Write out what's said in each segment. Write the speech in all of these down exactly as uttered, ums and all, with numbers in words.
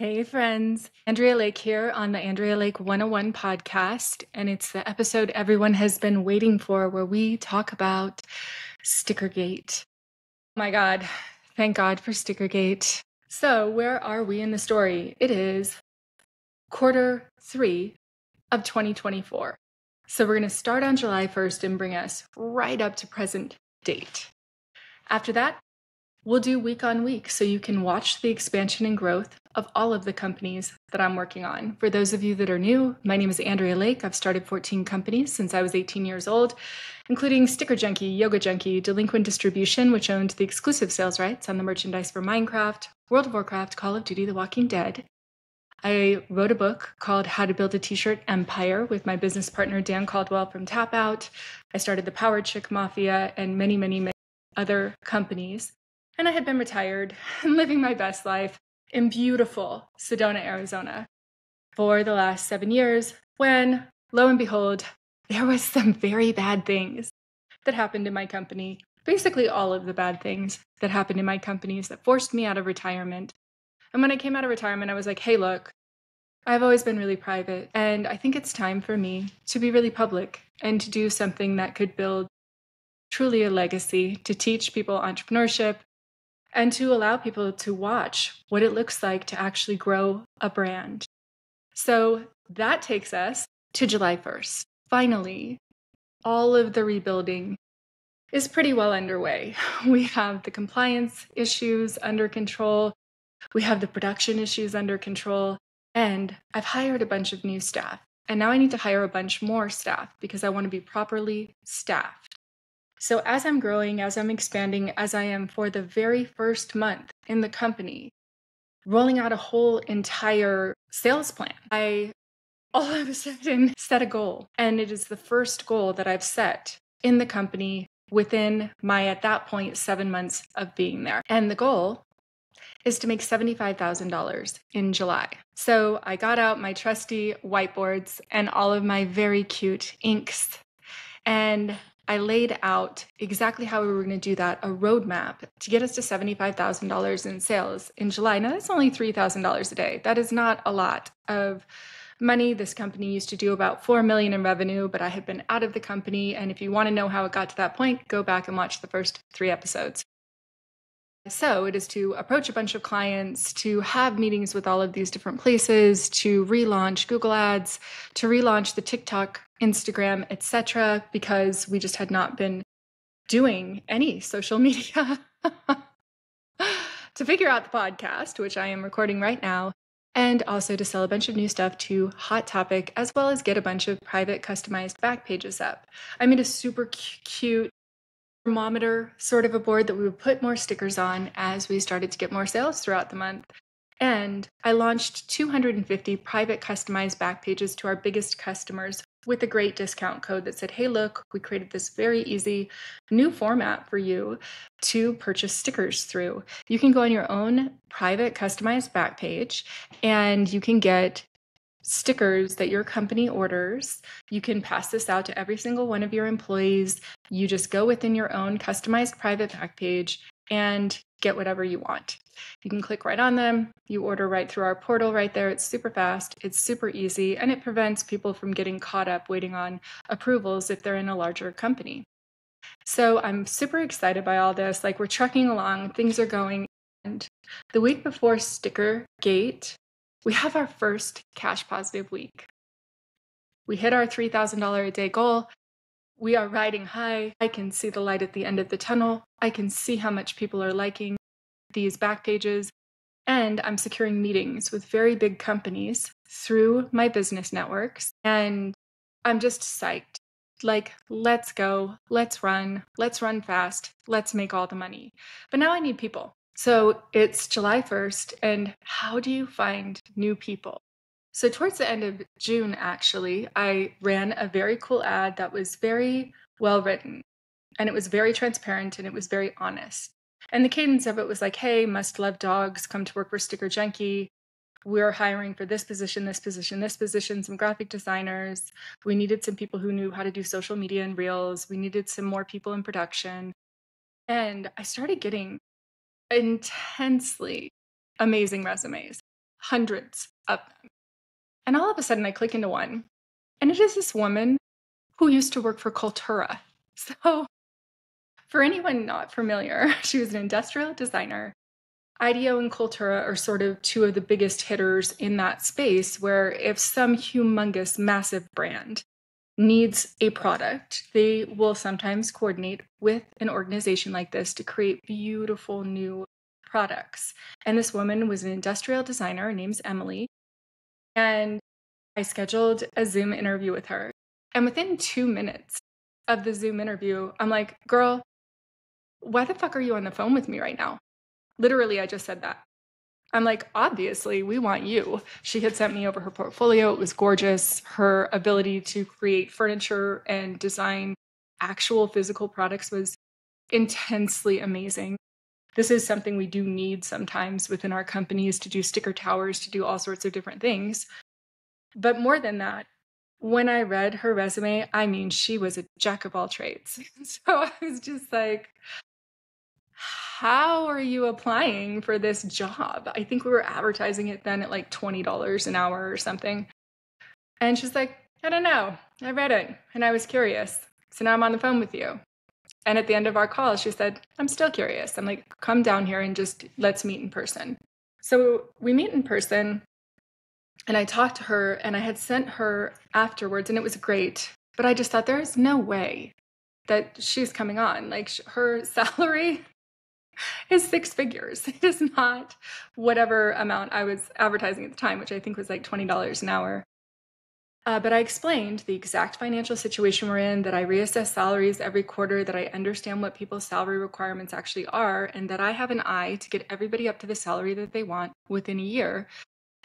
Hey friends, Andrea Lake here on the Andrea Lake one oh one podcast, and it's the episode everyone has been waiting for where we talk about Stickergate. Oh my God, thank God for Stickergate. So where are we in the story? It is quarter three of twenty twenty-four. So we're going to start on July first and bring us right up to present date. After that, we'll do week on week so you can watch the expansion and growth of all of the companies that I'm working on. For those of you that are new, my name is Andrea Lake. I've started fourteen companies since I was eighteen years old, including Sticker Junkie, Yoga Junkie, Delinquent Distribution, which owned the exclusive sales rights on the merchandise for Minecraft, World of Warcraft, Call of Duty, The Walking Dead. I wrote a book called How to Build a T-Shirt Empire with my business partner, Dan Caldwell from Tap Out. I started the Power Chick Mafia and many, many, many other companies. And I had been retired and living my best life in beautiful Sedona, Arizona for the last seven years when, lo and behold, there was some very bad things that happened in my company. Basically all of the bad things that happened in my companies that forced me out of retirement. And when I came out of retirement, I was like, hey, look, I've always been really private, and I think it's time for me to be really public and to do something that could build truly a legacy, to teach people entrepreneurship, and to allow people to watch what it looks like to actually grow a brand. So that takes us to July first. Finally, all of the rebuilding is pretty well underway. We have the compliance issues under control. We have the production issues under control. And I've hired a bunch of new staff. And now I need to hire a bunch more staff because I want to be properly staffed. So as I'm growing, as I'm expanding, as I am for the very first month in the company, rolling out a whole entire sales plan, I all of a sudden set a goal. And it is the first goal that I've set in the company within my, at that point, seven months of being there. And the goal is to make seventy-five thousand dollars in July. So I got out my trusty whiteboards and all of my very cute inks, and I laid out exactly how we were going to do that, a roadmap to get us to seventy-five thousand dollars in sales in July. Now, that's only three thousand dollars a day. That is not a lot of money. This company used to do about four million dollars in revenue, but I had been out of the company. And if you want to know how it got to that point, go back and watch the first three episodes. So it is to approach a bunch of clients, to have meetings with all of these different places, to relaunch Google Ads, to relaunch the TikTok, Instagram, et cetera, because we just had not been doing any social media, to figure out the podcast, which I am recording right now, and also to sell a bunch of new stuff to Hot Topic, as well as get a bunch of private customized back pages up. I made a super cute thermometer sort of a board that we would put more stickers on as we started to get more sales throughout the month. And I launched two hundred fifty private customized back pages to our biggest customers with a great discount code that said, hey, look, we created this very easy new format for you to purchase stickers through. You can go on your own private customized back page and you can get stickers that your company orders. You can pass this out to every single one of your employees. You just go within your own customized private back page and get whatever you want. You can click right on them. You order right through our portal right there. It's super fast. It's super easy. And it prevents people from getting caught up waiting on approvals if they're in a larger company. So I'm super excited by all this. Like, we're trucking along. Things are going. And the week before Stickergate, we have our first cash positive week. We hit our three thousand dollars a day goal. We are riding high. I can see the light at the end of the tunnel. I can see how much people are liking these back pages. And I'm securing meetings with very big companies through my business networks. And I'm just psyched. Like, let's go. Let's run. Let's run fast. Let's make all the money. But now I need people. So it's July first. And how do you find new people? So towards the end of June, actually, I ran a very cool ad that was very well written, and it was very transparent, and it was very honest. And the cadence of it was like, hey, must love dogs, come to work for Sticker Junkie. We're hiring for this position, this position, this position, some graphic designers. We needed some people who knew how to do social media and reels. We needed some more people in production. And I started getting intensely amazing resumes. hundreds of them. And all of a sudden I click into one, and it is this woman who used to work for Cultura. So for anyone not familiar, she was an industrial designer. IDEO and Cultura are sort of two of the biggest hitters in that space, where if some humongous, massive brand needs a product, they will sometimes coordinate with an organization like this to create beautiful new products. And this woman was an industrial designer. Her name's Emily. And I scheduled a Zoom interview with her. And within two minutes of the Zoom interview, I'm like, girl, why the fuck are you on the phone with me right now? Literally, I just said that. I'm like, obviously, we want you. She had sent me over her portfolio. It was gorgeous. Her ability to create furniture and design actual physical products was intensely amazing. This is something we do need sometimes within our companies, to do sticker towers, to do all sorts of different things. But more than that, when I read her resume, I mean, she was a jack of all trades. So I was just like, how are you applying for this job? I think we were advertising it then at like twenty dollars an hour or something. And she's like, I don't know. I read it and I was curious. So now I'm on the phone with you. And at the end of our call, she said, I'm still curious. I'm like, come down here and just let's meet in person. So we meet in person and I talked to her, and I had sent her afterwards, and it was great. But I just thought, there is no way that she's coming on. Like, her salary is six figures. It is not whatever amount I was advertising at the time, which I think was like twenty dollars an hour. Uh, but I explained the exact financial situation we're in, that I reassess salaries every quarter, that I understand what people's salary requirements actually are, and that I have an eye to get everybody up to the salary that they want within a year.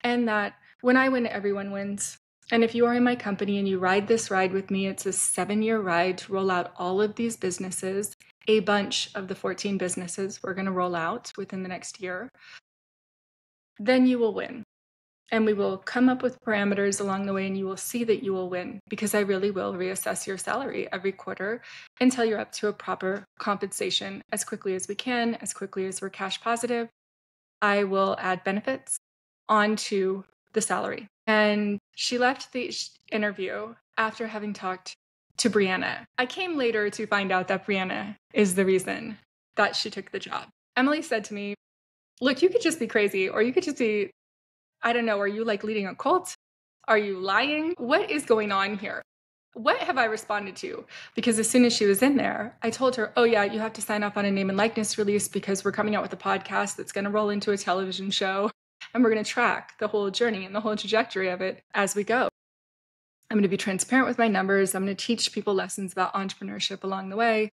And that when I win, everyone wins. And if you are in my company and you ride this ride with me, it's a seven-year ride to roll out all of these businesses. A bunch of the fourteen businesses we're going to roll out within the next year, then you will win. And we will come up with parameters along the way, and you will see that you will win, because I really will reassess your salary every quarter until you're up to a proper compensation as quickly as we can, as quickly as we're cash positive. I will add benefits onto the salary. And she left the interview after having talked to Brianna. I came later to find out that Brianna is the reason that she took the job. Emily said to me, look, you could just be crazy, or you could just be, I don't know, are you like leading a cult? Are you lying? What is going on here? What have I responded to? Because as soon as she was in there, I told her, oh yeah, you have to sign off on a name and likeness release because we're coming out with a podcast that's going to roll into a television show, and we're going to track the whole journey and the whole trajectory of it as we go. I'm going to be transparent with my numbers. I'm going to teach people lessons about entrepreneurship along the way.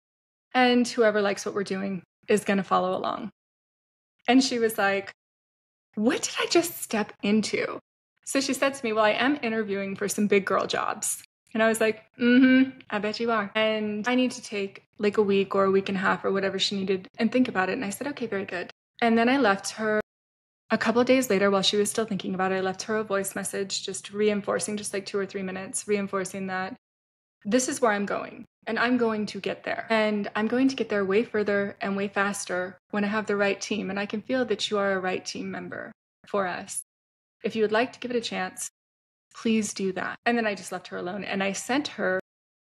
And whoever likes what we're doing is going to follow along. And she was like, what did I just step into? So she said to me, well, I am interviewing for some big girl jobs. And I was like, mm-hmm, I bet you are. And I need to take like a week or a week and a half or whatever she needed and think about it. And I said, okay, very good. And then I left her. A couple of days later, while she was still thinking about it, I left her a voice message just reinforcing, just like two or three minutes, reinforcing that this is where I'm going, and I'm going to get there. And I'm going to get there way further and way faster when I have the right team, and I can feel that you are a right team member for us. If you would like to give it a chance, please do that. And then I just left her alone, and I sent her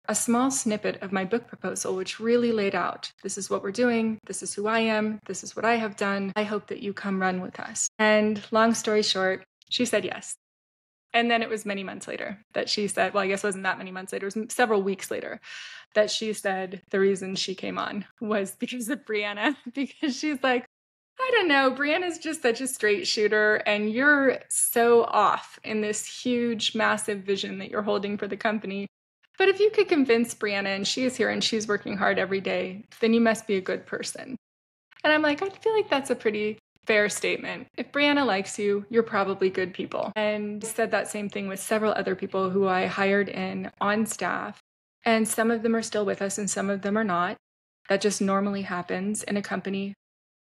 a small snippet of my book proposal, which really laid out, this is what we're doing, this is who I am, this is what I have done, I hope that you come run with us. And long story short, she said yes. And then it was many months later that she said, well, I guess it wasn't that many months later, it was several weeks later, that she said the reason she came on was because of Brianna, because she's like, I don't know, Brianna's just such a straight shooter, and you're so off in this huge, massive vision that you're holding for the company. But if you could convince Brianna, and she is here and she's working hard every day, then you must be a good person. And I'm like, I feel like that's a pretty fair statement. If Brianna likes you, you're probably good people. And I said that same thing with several other people who I hired in on staff. And some of them are still with us and some of them are not. That just normally happens in a company.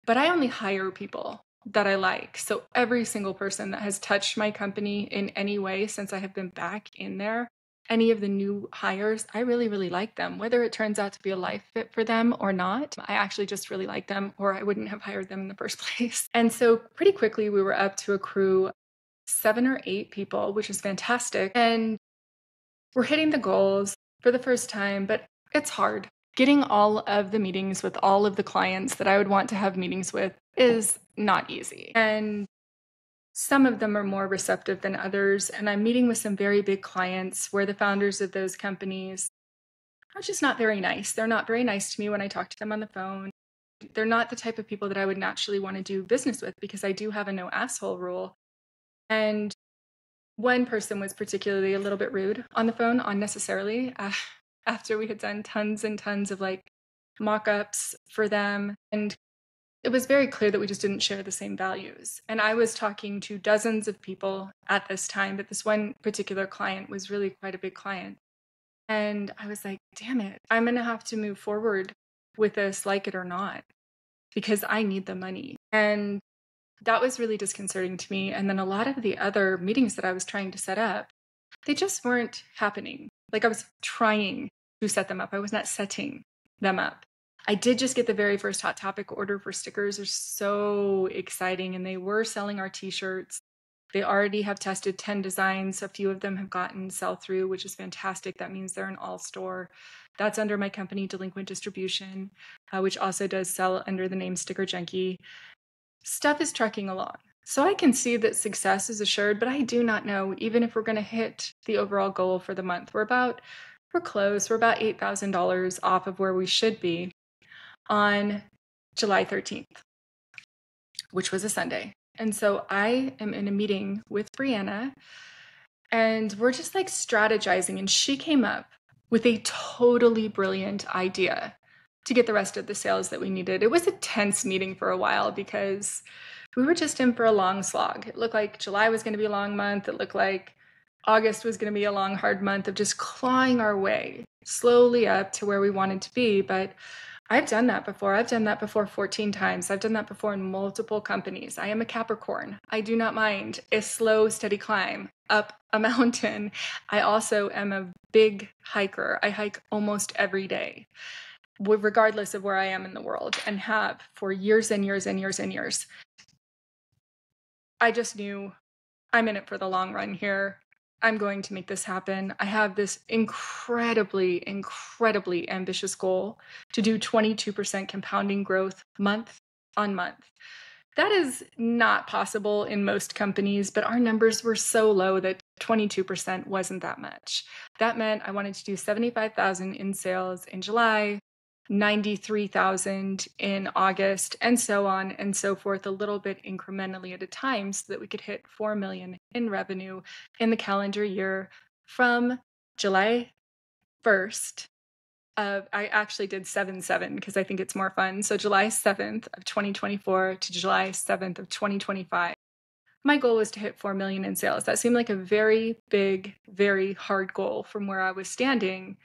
But I only hire people that I like. So every single person that has touched my company in any way since I have been back in there, any of the new hires, I really, really like them, whether it turns out to be a life fit for them or not. I actually just really like them, or I wouldn't have hired them in the first place. And so pretty quickly we were up to a crew seven or eight people, which is fantastic. And we're hitting the goals for the first time, but it's hard. Getting all of the meetings with all of the clients that I would want to have meetings with is not easy. And some of them are more receptive than others. And I'm meeting with some very big clients where the founders of those companies are just not very nice. They're not very nice to me when I talk to them on the phone. They're not the type of people that I would naturally want to do business with because I do have a no asshole rule. And one person was particularly a little bit rude on the phone, unnecessarily, uh, after we had done tons and tons of like mock-ups for them. And it was very clear that we just didn't share the same values. And I was talking to dozens of people at this time, but this one particular client was really quite a big client. And I was like, damn it, I'm going to have to move forward with this, like it or not, because I need the money. And that was really disconcerting to me. And then a lot of the other meetings that I was trying to set up, they just weren't happening. Like I was trying to set them up. I was not setting them up. I did just get the very first Hot Topic order for stickers. They're so exciting. And they were selling our t-shirts. They already have tested ten designs. A few of them have gotten sell through, which is fantastic. That means they're an all store. That's under my company, Delinquent Distribution, uh, which also does sell under the name Sticker Junkie. Stuff is trucking along. So I can see that success is assured, but I do not know even if we're going to hit the overall goal for the month. We're about, we're close. We're about eight thousand dollars off of where we should be on July thirteenth, which was a Sunday. And so I am in a meeting with Brianna and we're just like strategizing. And she came up with a totally brilliant idea to get the rest of the sales that we needed. It was a tense meeting for a while because we were just in for a long slog. It looked like July was going to be a long month. It looked like August was going to be a long, hard month of just clawing our way slowly up to where we wanted to be. But I've done that before. I've done that before fourteen times. I've done that before in multiple companies. I am a Capricorn. I do not mind a slow, steady climb up a mountain. I also am a big hiker. I hike almost every day, regardless of where I am in the world, and have for years and years and years and years. I just knew I'm in it for the long run here. I'm going to make this happen. I have this incredibly, incredibly ambitious goal to do twenty-two percent compounding growth month on month. That is not possible in most companies, but our numbers were so low that twenty-two percent wasn't that much. That meant I wanted to do seventy-five thousand dollars in sales in July, ninety-three thousand dollars in August, and so on and so forth, a little bit incrementally at a time so that we could hit four million dollars in revenue in the calendar year from July first of, I actually did seven seven because I think it's more fun. So July seventh of twenty twenty-four to July seventh of twenty twenty-five. My goal was to hit four million dollars in sales. That seemed like a very big, very hard goal from where I was standing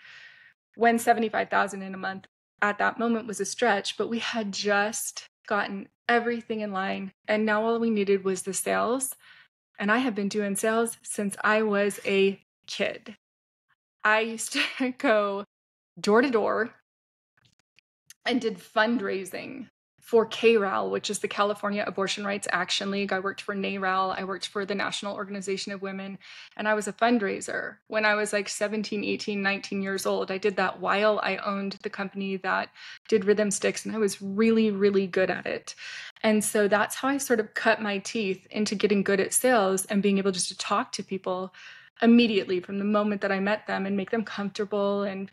when seventy-five thousand dollars in a month at that moment was a stretch, but we had just gotten everything in line. And now all we needed was the sales. And I have been doing sales since I was a kid. I used to go door to door and did fundraising for K R A L, which is the California Abortion Rights Action League. I worked for N A R A L. I worked for the National Organization of Women. And I was a fundraiser when I was like seventeen, eighteen, nineteen years old. I did that while I owned the company that did rhythm sticks. And I was really, really good at it. And so that's how I sort of cut my teeth into getting good at sales and being able just to talk to people immediately from the moment that I met them and make them comfortable and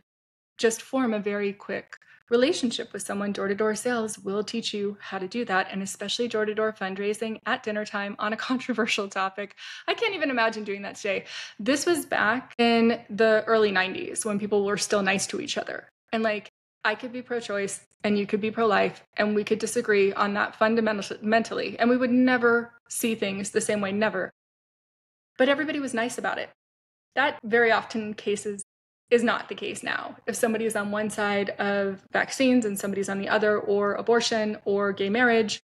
just form a very quick relationship with someone. Door-to-door sales will teach you how to do that, and especially door-to-door fundraising at dinner time on a controversial topic. I can't even imagine doing that today. This was back in the early nineties when people were still nice to each other. And like, I could be pro-choice and you could be pro-life and we could disagree on that fundamentally, and we would never see things the same way, never. But everybody was nice about it. That very often cases is not the case now. If somebody is on one side of vaccines and somebody's on the other, or abortion or gay marriage,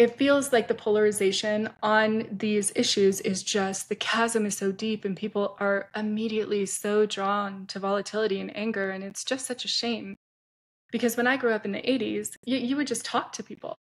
it feels like the polarization on these issues is just, the chasm is so deep and people are immediately so drawn to volatility and anger. And it's just such a shame because when I grew up in the eighties, you, you would just talk to people.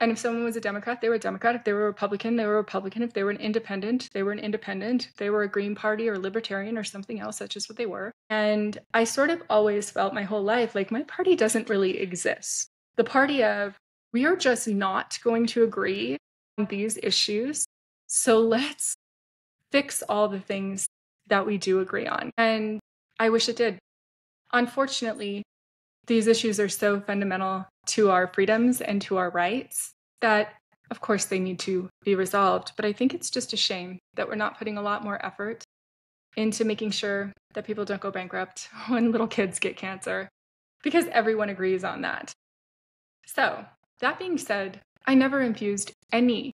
And if someone was a Democrat, they were a Democrat. If they were a Republican, they were a Republican. If they were an independent, they were an independent. If they were a Green Party or Libertarian or something else, that's just what they were. And I sort of always felt my whole life like my party doesn't really exist. The party of, we are just not going to agree on these issues, so let's fix all the things that we do agree on. And I wish it did. Unfortunately, these issues are so fundamental to our freedoms and to our rights that, of course, they need to be resolved. But I think it's just a shame that we're not putting a lot more effort into making sure that people don't go bankrupt when little kids get cancer, because everyone agrees on that. So that being said, I never infused any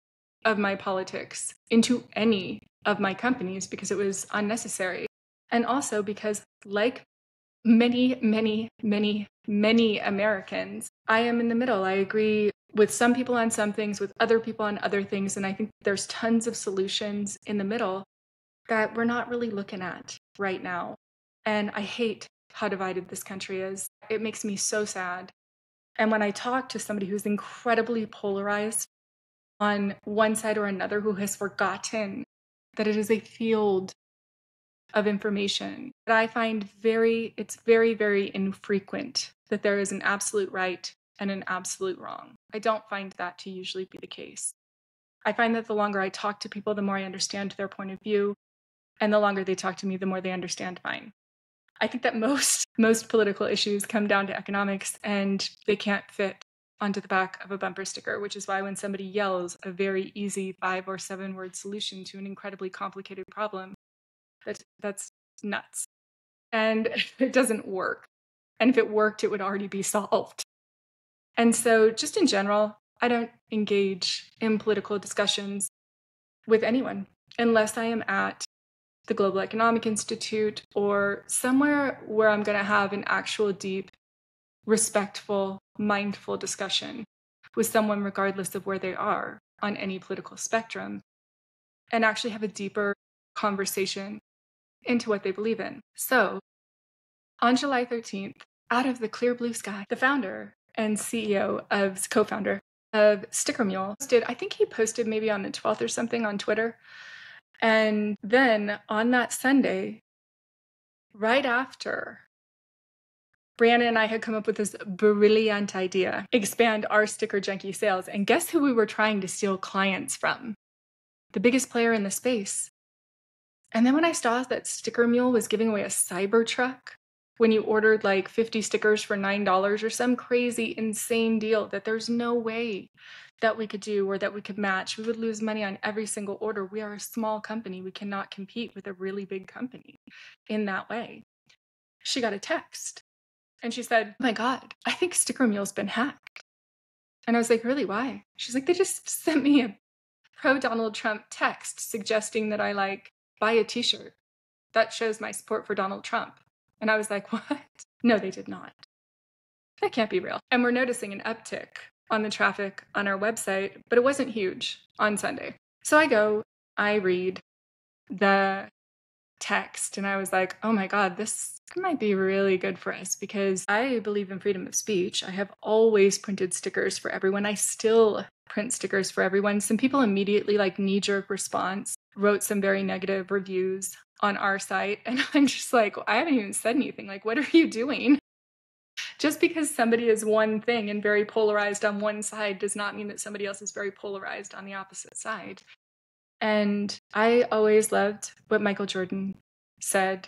of my politics into any of my companies because it was unnecessary. And also because, like many, many, many, many Americans, I am in the middle. I agree with some people on some things, with other people on other things. And I think there's tons of solutions in the middle that we're not really looking at right now. And I hate how divided this country is. It makes me so sad. And when I talk to somebody who's incredibly polarized on one side or another, who has forgotten that it is a field of information that I find very, it's very, very infrequent that there is an absolute right and an absolute wrong. I don't find that to usually be the case. I find that the longer I talk to people, the more I understand their point of view, and the longer they talk to me, the more they understand mine. I think that most, most political issues come down to economics, and they can't fit onto the back of a bumper sticker, which is why when somebody yells a very easy five or seven word solution to an incredibly complicated problem, that, that's nuts. And it doesn't work. And if it worked, it would already be solved. And so just in general, I don't engage in political discussions with anyone unless I am at the Global Economic Institute, or somewhere where I'm going to have an actual deep, respectful, mindful discussion with someone, regardless of where they are on any political spectrum, and actually have a deeper conversation into what they believe in. So on July thirteenth, out of the clear blue sky, the founder and C E O of, co-founder of Sticker Mule posted, I think he posted maybe on the twelfth or something on Twitter. And then on that Sunday, right after, Brianna and I had come up with this brilliant idea, expand our Sticker Junkie sales. And guess who we were trying to steal clients from? The biggest player in the space. And then when I saw that Sticker Mule was giving away a Cybertruck, when you ordered like fifty stickers for nine dollars or some crazy, insane deal that there's no way that we could do or that we could match. We would lose money on every single order. We are a small company. We cannot compete with a really big company in that way. She got a text and she said, oh my God, I think Sticker Mule's been hacked. And I was like, really, why? She's like, they just sent me a pro-Donald Trump text suggesting that I like buy a t-shirt that shows my support for Donald Trump. And I was like, what? No, they did not. That can't be real. And we're noticing an uptick on the traffic on our website, but it wasn't huge on Sunday. So I go, I read the text, and I was like, oh my God, this might be really good for us, because I believe in freedom of speech. I have always printed stickers for everyone. I still print stickers for everyone. Some people immediately, like knee-jerk response, wrote some very negative reviews on our site. And I'm just like, I haven't even said anything. Like, what are you doing? Just because somebody is one thing and very polarized on one side does not mean that somebody else is very polarized on the opposite side. And I always loved what Michael Jordan said.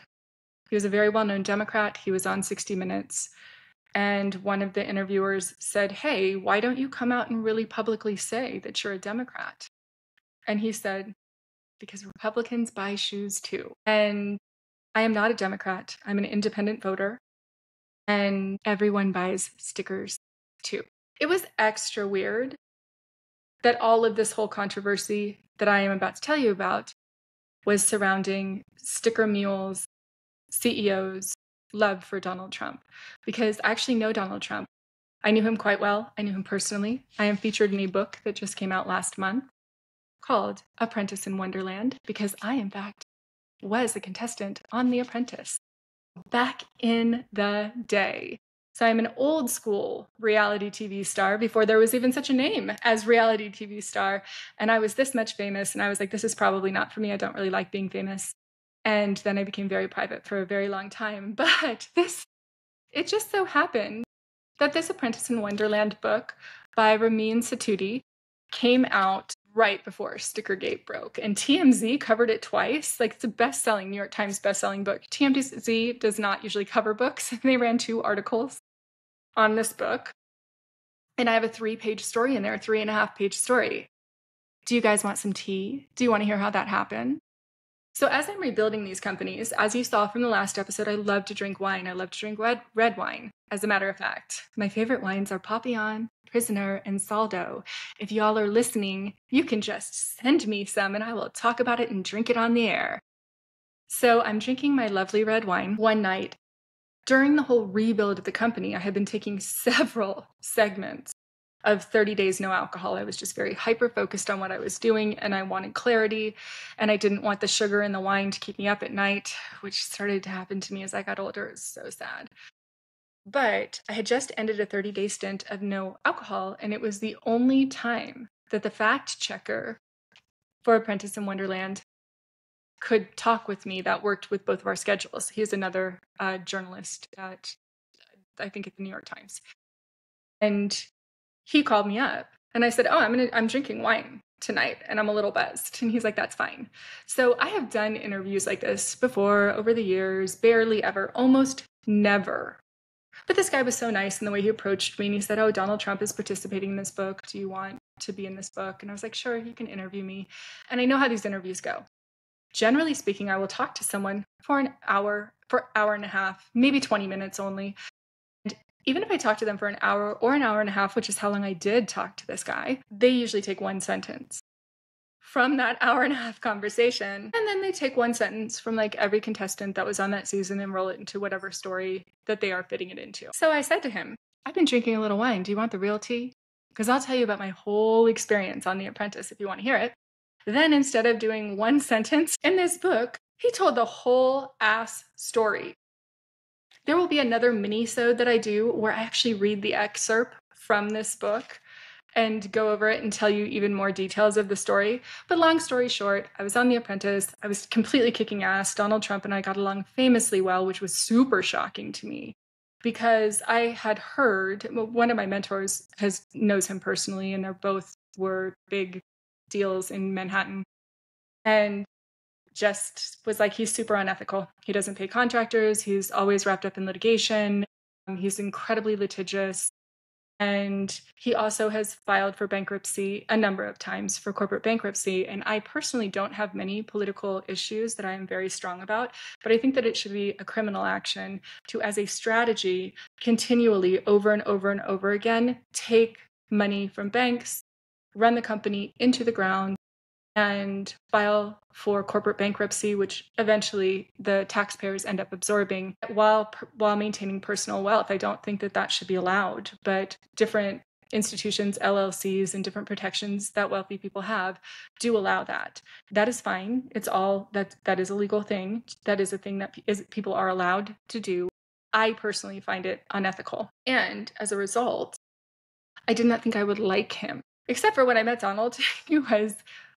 He was a very well-known Democrat. He was on sixty minutes. And one of the interviewers said, hey, why don't you come out and really publicly say that you're a Democrat? And he said, because Republicans buy shoes too. And I am not a Democrat. I'm an independent voter. And everyone buys stickers too. It was extra weird that all of this whole controversy that I am about to tell you about was surrounding Sticker Mule's C E O's love for Donald Trump, because I actually know Donald Trump. I knew him quite well. I knew him personally. I am featured in a book that just came out last month called Apprentice in Wonderland, because I, in fact, was a contestant on The Apprentice. Back in the day, So I'm an old school reality T V star before there was even such a name as reality T V star. And I was this much famous. And I was like, this is probably not for me. I don't really like being famous. And then I became very private for a very long time. But this, it just so happened that this Apprentice in Wonderland book by Ramin Sotoudeh came out right before Stickergate broke. And T M Z covered it twice. Like, it's a best-selling New York Times best-selling book. T M Z does not usually cover books. They ran two articles on this book. And I have a three-page story in there, a three-and-a-half-page story. Do you guys want some tea? Do you want to hear how that happened? So as I'm rebuilding these companies, as you saw from the last episode, I love to drink wine. I love to drink red, red wine, as a matter of fact. My favorite wines are Papillon, Prisoner, and Saldo. If y'all are listening, you can just send me some and I will talk about it and drink it on the air. So I'm drinking my lovely red wine one night. During the whole rebuild of the company, I had been taking several segments of thirty days no alcohol. I was just very hyper-focused on what I was doing, and I wanted clarity, and I didn't want the sugar and the wine to keep me up at night, which started to happen to me as I got older. It was so sad. But I had just ended a thirty-day stint of no alcohol, and it was the only time that the fact checker for Apprentice in Wonderland could talk with me. That worked with both of our schedules. He's another uh, journalist at, I think, at the New York Times. And he called me up and I said, oh, I'm gonna, I'm drinking wine tonight and I'm a little buzzed. And he's like, that's fine. So I have done interviews like this before over the years, barely ever, almost never. But this guy was so nice in the way he approached me. And he said, oh, Donald Trump is participating in this book. Do you want to be in this book? And I was like, sure, you can interview me. And I know how these interviews go. Generally speaking, I will talk to someone for an hour, for hour and a half, maybe twenty minutes only. Even if I talk to them for an hour or an hour and a half, which is how long I did talk to this guy, they usually take one sentence from that hour and a half conversation. And then they take one sentence from like every contestant that was on that season and roll it into whatever story that they are fitting it into. So I said to him, I've been drinking a little wine. Do you want the real tea? Because I'll tell you about my whole experience on The Apprentice if you want to hear it. Then instead of doing one sentence in this book, he told the whole ass story. There will be another mini-sode that I do where I actually read the excerpt from this book and go over it and tell you even more details of the story. But long story short, I was on The Apprentice. I was completely kicking ass. Donald Trump and I got along famously well, which was super shocking to me because I had heard, one of my mentors has knows him personally, and they both were big deals in Manhattan. And just was like, he's super unethical. He doesn't pay contractors. He's always wrapped up in litigation. Um, he's incredibly litigious. And he also has filed for bankruptcy a number of times for corporate bankruptcy. And I personally don't have many political issues that I am very strong about, but I think that it should be a criminal action to, as a strategy, continually over and over and over again, take money from banks, run the company into the ground, and file for corporate bankruptcy, which eventually the taxpayers end up absorbing while while maintaining personal wealth. I don't think that that should be allowed, but different institutions, L L Cs, and different protections that wealthy people have do allow that. That is fine. It's all that that is a legal thing. That is a thing that is, people are allowed to do. I personally find it unethical. And as a result, I did not think I would like him, except for when I met Donald, he was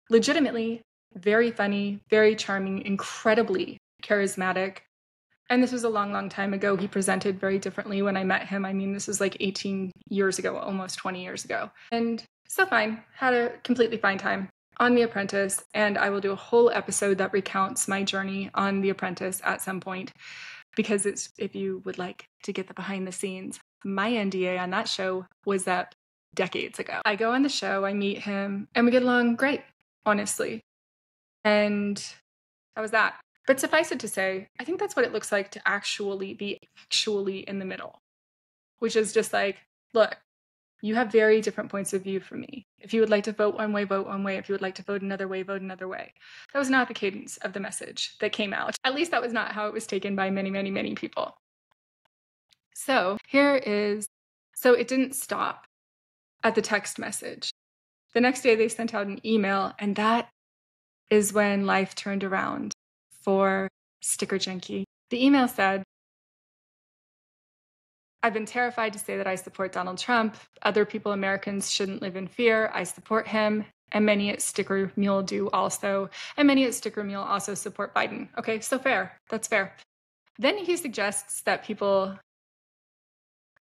legitimately very funny, very charming, incredibly charismatic. And this was a long, long time ago. He presented very differently when I met him. I mean, this was like eighteen years ago, almost twenty years ago. And so fine, had a completely fine time on The Apprentice. And I will do a whole episode that recounts my journey on The Apprentice at some point, because it's, if you would like to get the behind the scenes, my N D A on that show was up decades ago. I go on the show, I meet him, and we get along great, honestly. And that was that. But suffice it to say, I think that's what it looks like to actually be actually in the middle, which is just like, look, you have very different points of view from me. If you would like to vote one way, vote one way. If you would like to vote another way, vote another way. That was not the cadence of the message that came out. At least that was not how it was taken by many, many, many people. So here is, so it didn't stop at the text message. The next day, they sent out an email, and that is when life turned around for Sticker Junkie. The email said, I've been terrified to say that I support Donald Trump. Other people, Americans, shouldn't live in fear. I support him. And many at Sticker Mule do also. And many at Sticker Mule also support Biden. Okay, so fair. That's fair. Then he suggests that people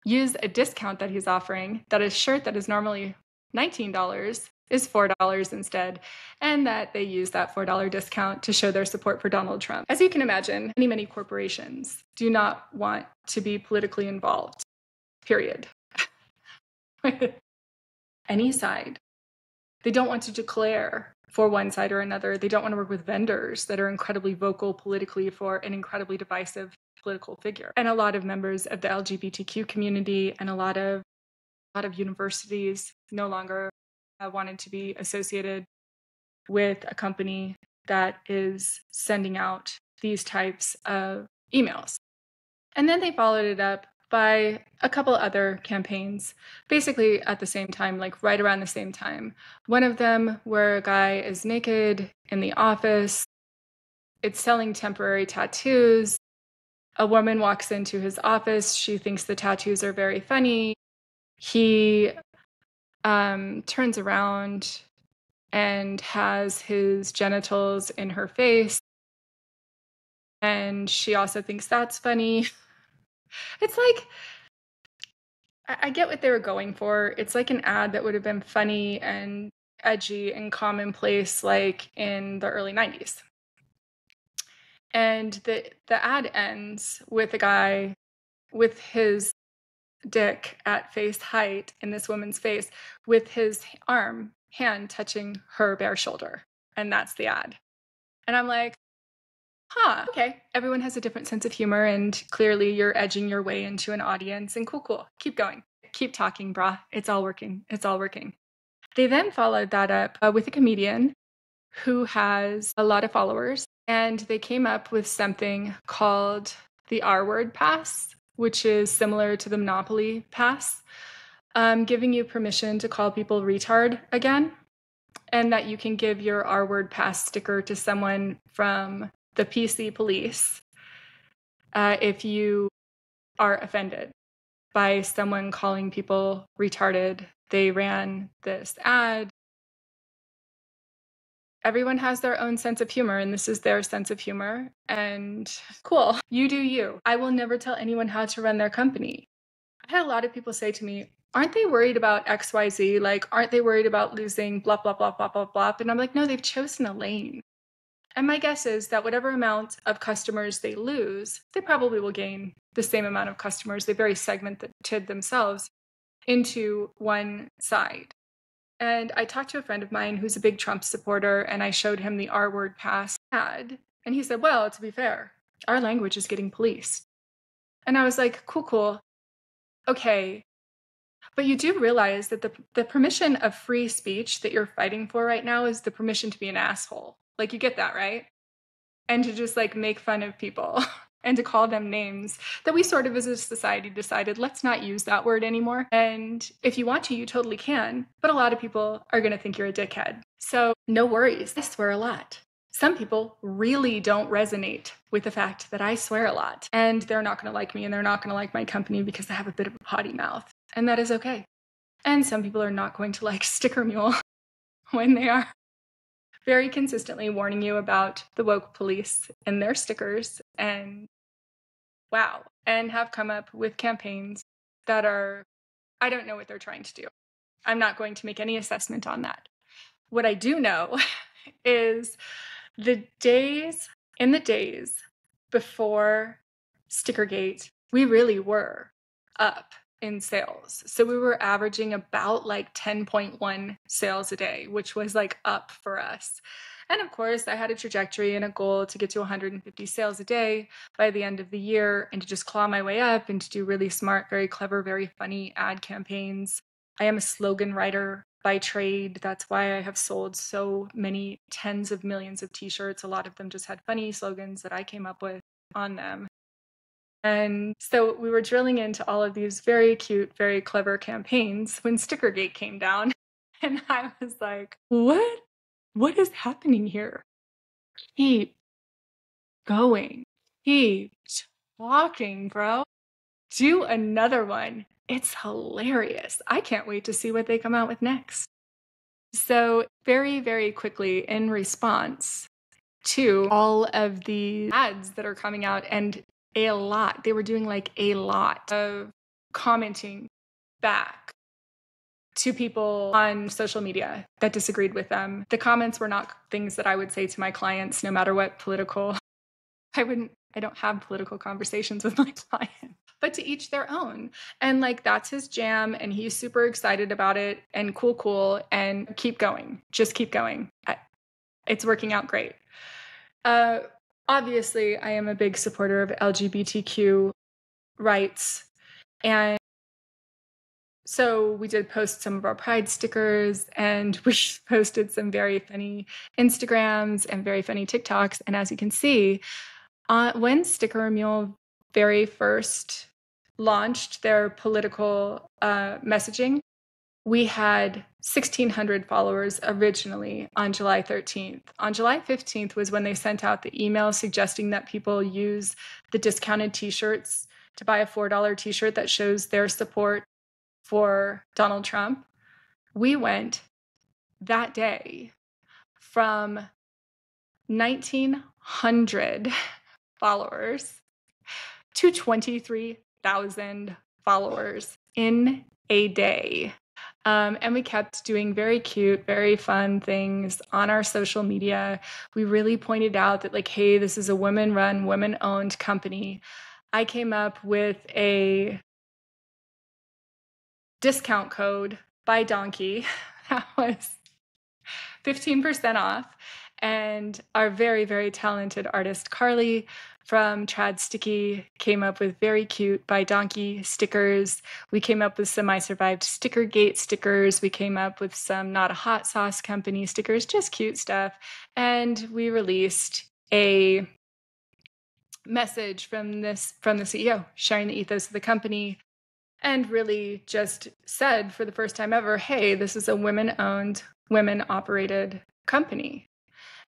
use a discount that he's offering, that a shirt that is normally nineteen dollars is four dollars instead, and that they use that four dollar discount to show their support for Donald Trump. As you can imagine, many, many corporations do not want to be politically involved, period. Any side. They don't want to declare for one side or another. They don't want to work with vendors that are incredibly vocal politically for an incredibly divisive political figure. And a lot of members of the L G B T Q community and a lot of, a lot of universities no longer I wanted to be associated with a company that is sending out these types of emails. And then they followed it up by a couple other campaigns, basically at the same time, like right around the same time. One of them where a guy is naked in the office. It's selling temporary tattoos. A woman walks into his office. She thinks the tattoos are very funny. He Um, turns around and has his genitals in her face. And she also thinks that's funny. It's like, I, I get what they were going for. It's like an ad that would have been funny and edgy and commonplace like in the early nineties. And the, the ad ends with a guy with his dick at face height in this woman's face with his arm, hand touching her bare shoulder. And that's the ad. And I'm like, huh, okay. Everyone has a different sense of humor and clearly you're edging your way into an audience and cool, cool. Keep going. Keep talking, brah. It's all working. It's all working. They then followed that up uh, with a comedian who has a lot of followers and they came up with something called the R-word pass, which is similar to the Monopoly pass, um, giving you permission to call people retard again, and that you can give your R-word pass sticker to someone from the P C police uh, if you are offended by someone calling people retarded. They ran this ad. Everyone has their own sense of humor, and this is their sense of humor. And cool, you do you. I will never tell anyone how to run their company. I had a lot of people say to me, aren't they worried about X Y Z? Like, aren't they worried about losing blah, blah, blah, blah, blah, blah? And I'm like, no, they've chosen a lane. And my guess is that whatever amount of customers they lose, they probably will gain the same amount of customers. They very segmented themselves into one side. And I talked to a friend of mine who's a big Trump supporter, and I showed him the R-word pass ad. And he said, well, to be fair, our language is getting policed. And I was like, cool, cool. Okay. But you do realize that the, the permission of free speech that you're fighting for right now is the permission to be an asshole. Like, you get that, right? And to just, like, make fun of people and to call them names that we sort of as a society decided, let's not use that word anymore. And if you want to, you totally can. But a lot of people are going to think you're a dickhead. So no worries. I swear a lot. Some people really don't resonate with the fact that I swear a lot. And they're not going to like me and they're not going to like my company because I have a bit of a potty mouth. And that is okay. And some people are not going to like Sticker Mule when they are very consistently warning you about the woke police and their stickers and wow, and have come up with campaigns that are, I don't know what they're trying to do. I'm not going to make any assessment on that. What I do know is the days, in the days before Stickergate, we really were up in sales. So we were averaging about like ten point one sales a day, which was like up for us. And of course, I had a trajectory and a goal to get to one hundred fifty sales a day by the end of the year and to just claw my way up and to do really smart, very clever, very funny ad campaigns. I am a slogan writer by trade. That's why I have sold so many tens of millions of t-shirts. A lot of them just had funny slogans that I came up with on them. And so we were drilling into all of these very cute, very clever campaigns when Stickergate came down. And I was like, what? What is happening here? Keep going. Keep talking, bro. do another one. It's hilarious. I can't wait to see what they come out with next. So very, very quickly, in response to all of the ads that are coming out, and a lot, they were doing like a lot of commenting back to people on social media that disagreed with them. The comments were not things that I would say to my clients, no matter what political. I wouldn't, I don't have political conversations with my clients, but to each their own. And like, that's his jam, and he's super excited about it, and cool, cool, and keep going. Just keep going. It's working out great. Uh, obviously, I am a big supporter of L G B T Q rights. And so we did post some of our pride stickers, and we posted some very funny Instagrams and very funny TikToks. And as you can see, uh, when Sticker Mule very first launched their political uh, messaging, we had sixteen hundred followers originally on July thirteenth. On July fifteenth was when they sent out the email suggesting that people use the discounted t-shirts to buy a four dollar t-shirt that shows their support for Donald Trump. We went that day from nineteen hundred followers to twenty-three thousand followers in a day. Um, and we kept doing very cute, very fun things on our social media. We really pointed out that, like, hey, this is a women-run, women-owned company. I came up with a discount code by Donkey that was fifteen percent off. And our very, very talented artist, Carly, from Trad Sticky, came up with very cute by Donkey stickers. We came up with some I Survived Stickergate stickers. We came up with some Not a Hot Sauce Company stickers, just cute stuff. And we released a message from this from the C E O sharing the ethos of the company, and really just said for the first time ever, hey, this is a women-owned, women-operated company.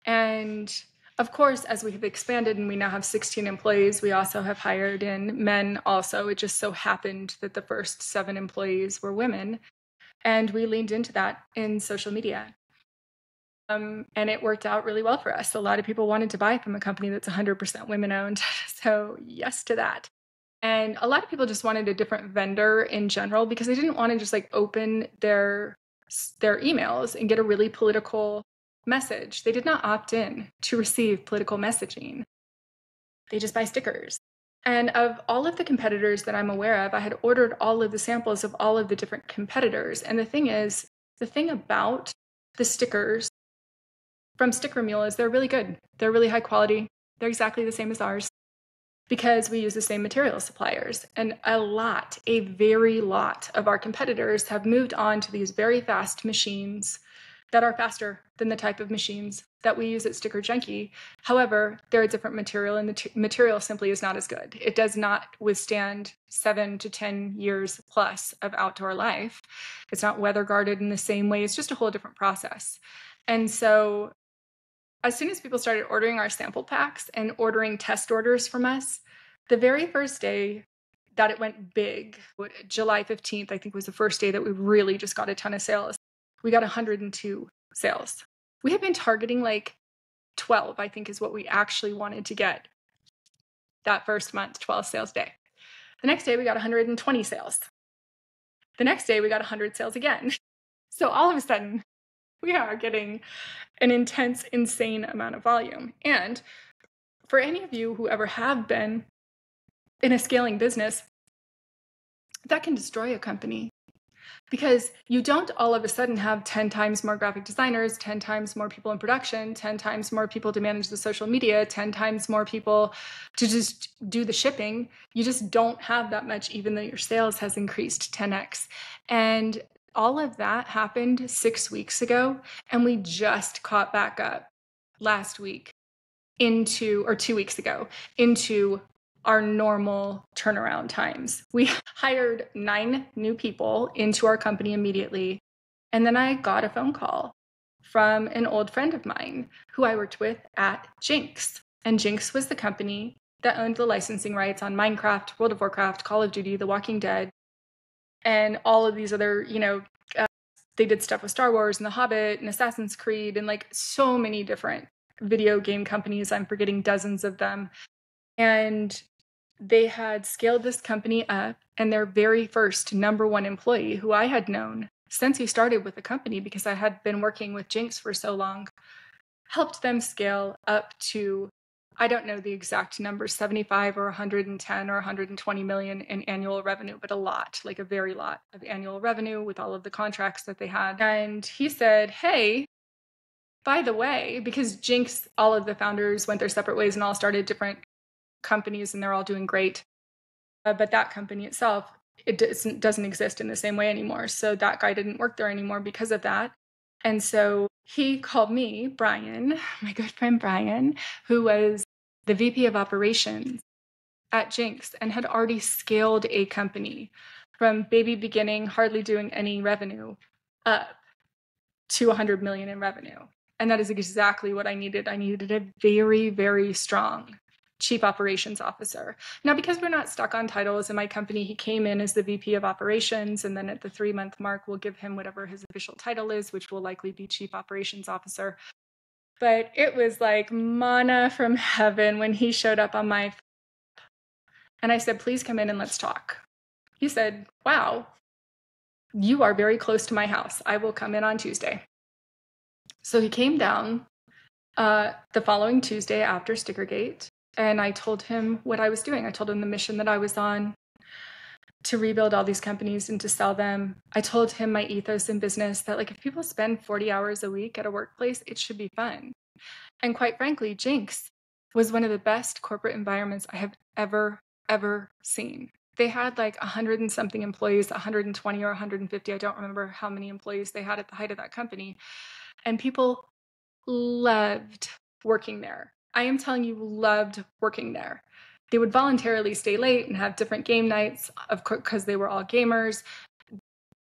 And of course, as we have expanded and we now have sixteen employees, we also have hired in men also. It just so happened that the first seven employees were women, and we leaned into that in social media. Um, and it worked out really well for us. A lot of people wanted to buy from a company that's one hundred percent women-owned, so yes to that. And a lot of people just wanted a different vendor in general, because they didn't want to just like open their, their emails and get a really political message. They did not opt in to receive political messaging. They just buy stickers. And of all of the competitors that I'm aware of, I had ordered all of the samples of all of the different competitors. And the thing is, the thing about the stickers from Sticker Mule is they're really good. They're really high quality. They're exactly the same as ours, because we use the same material suppliers. And a lot, a very lot of our competitors have moved on to these very fast machines that are faster than the type of machines that we use at Sticker Junkie. However, they're a different material, and the t- material simply is not as good. It does not withstand seven to ten years plus of outdoor life. It's not weather guarded in the same way. It's just a whole different process. And so as soon as people started ordering our sample packs and ordering test orders from us, the very first day that it went big, July fifteenth, I think, was the first day that we really just got a ton of sales. We got one hundred two sales. We had been targeting like twelve, I think, is what we actually wanted to get that first month, twelve sales day. The next day, we got one hundred twenty sales. The next day, we got one hundred sales again. So all of a sudden, we are getting an intense, insane amount of volume. And for any of you who ever have been in a scaling business, that can destroy a company. Because you don't all of a sudden have ten times more graphic designers, ten times more people in production, ten times more people to manage the social media, ten times more people to just do the shipping. You just don't have that much, even though your sales has increased ten X. And all of that happened six weeks ago, and we just caught back up last week into, or two weeks ago, into our normal turnaround times. We hired nine new people into our company immediately. And then I got a phone call from an old friend of mine who I worked with at Jinx. And Jinx was the company that owned the licensing rights on Minecraft, World of Warcraft, Call of Duty, The Walking Dead, and all of these other, you know, uh, they did stuff with Star Wars and The Hobbit and Assassin's Creed and like so many different video game companies. I'm forgetting dozens of them. And they had scaled this company up, and their very first number one employee, who I had known since he started with the company because I had been working with Jinx for so long, helped them scale up to, I don't know the exact number, seventy-five or one hundred ten or one hundred twenty million in annual revenue, but a lot, like a very lot of annual revenue with all of the contracts that they had. And he said, hey, by the way, because Jinx, all of the founders went their separate ways and all started different companies, and they're all doing great. Uh, but that company itself, it doesn't, doesn't exist in the same way anymore. So that guy didn't work there anymore because of that. And so he called me, Brian, my good friend Brian, who was the V P of operations at Jinx and had already scaled a company from baby beginning, hardly doing any revenue, up to one hundred million in revenue. And that is exactly what I needed. I needed a very, very strong chief operations officer. Now, because we're not stuck on titles in my company, he came in as the V P of operations. And then at the three month mark, we'll give him whatever his official title is, which will likely be chief operations officer. But it was like manna from heaven when he showed up on my, and I said, please come in and let's talk. He said, wow, you are very close to my house. I will come in on Tuesday. So he came down uh, the following Tuesday after Stickergate. And I told him what I was doing. I told him the mission that I was on to rebuild all these companies and to sell them. I told him my ethos in business, that like if people spend forty hours a week at a workplace, it should be fun. And quite frankly, Jinx was one of the best corporate environments I have ever, ever seen. They had like one hundred and something employees, one hundred twenty or one hundred fifty. I don't remember how many employees they had at the height of that company. And people loved working there. I am telling you, loved working there. They would voluntarily stay late and have different game nights, of course, because they were all gamers.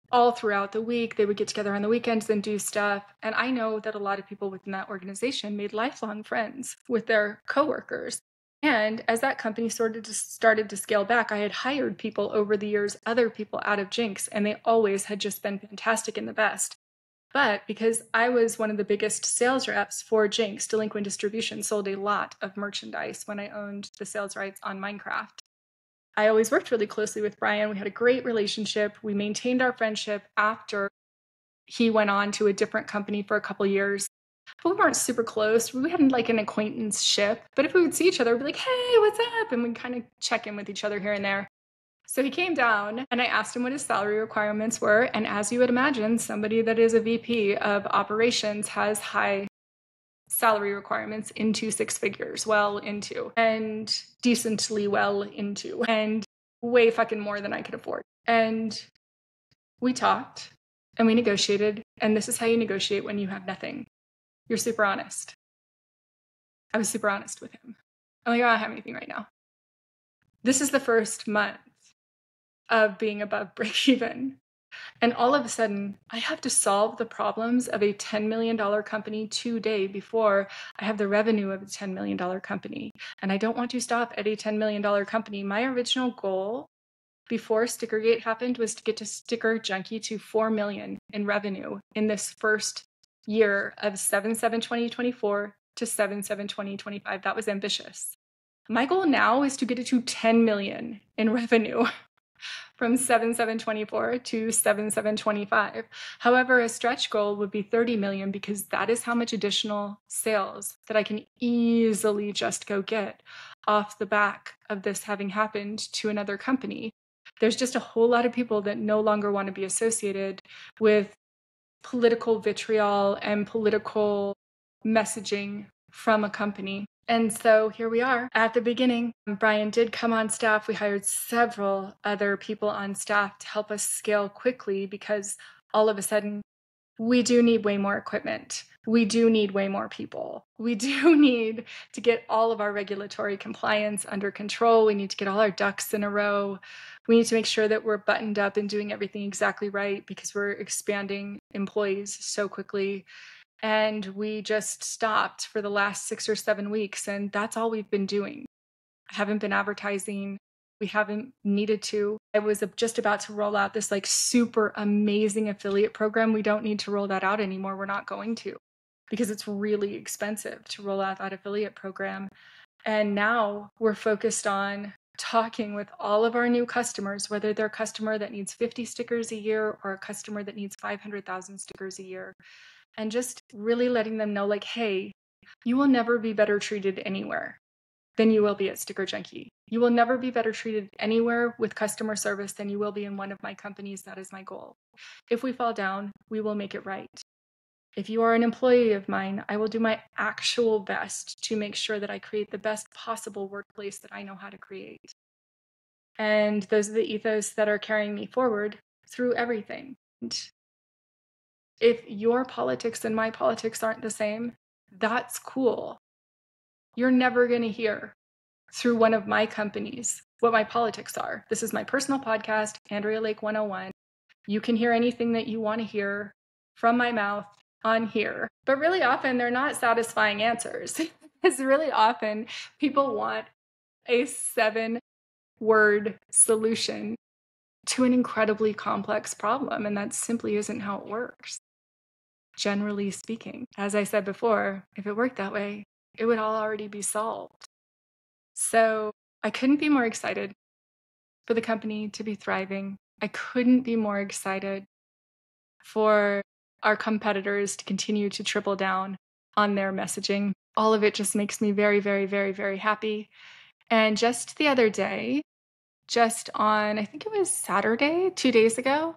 All throughout the week, they would get together on the weekends and do stuff. And I know that a lot of people within that organization made lifelong friends with their coworkers. And as that company sort of just started to scale back, I had hired people over the years, other people out of Jinx, and they always had just been fantastic and the best. But because I was one of the biggest sales reps for Jinx, Delinquent Distribution sold a lot of merchandise when I owned the sales rights on Minecraft. I always worked really closely with Brian. We had a great relationship. We maintained our friendship after he went on to a different company for a couple years. But we weren't super close. We had like an acquaintanceship. But if we would see each other, we'd be like, hey, what's up? And we'd kind of check in with each other here and there. So he came down and I asked him what his salary requirements were. And as you would imagine, somebody that is a V P of operations has high salary requirements, into six figures, well into, and decently well into, and way fucking more than I could afford. And we talked and we negotiated. And this is how you negotiate when you have nothing. You're super honest. I was super honest with him. I'm like, I don't have anything right now. This is the first month of being above break even. And all of a sudden, I have to solve the problems of a ten million dollar company today before I have the revenue of a ten million dollar company. And I don't want to stop at a ten million dollar company. My original goal before Stickergate happened was to get to Sticker Junkie to four million dollars in revenue in this first year of seven seven twenty twenty-four to seven seven twenty twenty-five. That was ambitious. My goal now is to get it to ten million dollars in revenue. From seven seven twenty-four to seven seven twenty-five. However, a stretch goal would be thirty million, because that is how much additional sales that I can easily just go get off the back of this having happened to another company. There's just a whole lot of people that no longer want to be associated with political vitriol and political messaging from a company. And so here we are at the beginning. Brian did come on staff. We hired several other people on staff to help us scale quickly, because all of a sudden we do need way more equipment. We do need way more people. We do need to get all of our regulatory compliance under control. We need to get all our ducks in a row. We need to make sure that we're buttoned up and doing everything exactly right, because we're expanding employees so quickly. And we just stopped for the last six or seven weeks, and that's all we've been doing. I haven't been advertising. We haven't needed to. I was just about to roll out this like super amazing affiliate program. We don't need to roll that out anymore. We're not going to, because it's really expensive to roll out that affiliate program. And now we're focused on talking with all of our new customers, whether they're a customer that needs fifty stickers a year or a customer that needs five hundred thousand stickers a year, and just really letting them know, like, hey, you will never be better treated anywhere than you will be at Sticker Junkie. You will never be better treated anywhere with customer service than you will be in one of my companies. That is my goal. If we fall down, we will make it right. If you are an employee of mine, I will do my actual best to make sure that I create the best possible workplace that I know how to create. And those are the ethos that are carrying me forward through everything. If your politics and my politics aren't the same, that's cool. You're never going to hear through one of my companies what my politics are. This is my personal podcast, Andrea Lake one oh one. You can hear anything that you want to hear from my mouth on here, but really often they're not satisfying answers. It's really often people want a seven word solution to an incredibly complex problem, and that simply isn't how it works, generally speaking. As I said before, if it worked that way, it would all already be solved. So I couldn't be more excited for the company to be thriving. I couldn't be more excited for our competitors to continue to triple down on their messaging. All of it just makes me very, very, very, very happy. And just the other day, just on, I think it was Saturday, two days ago,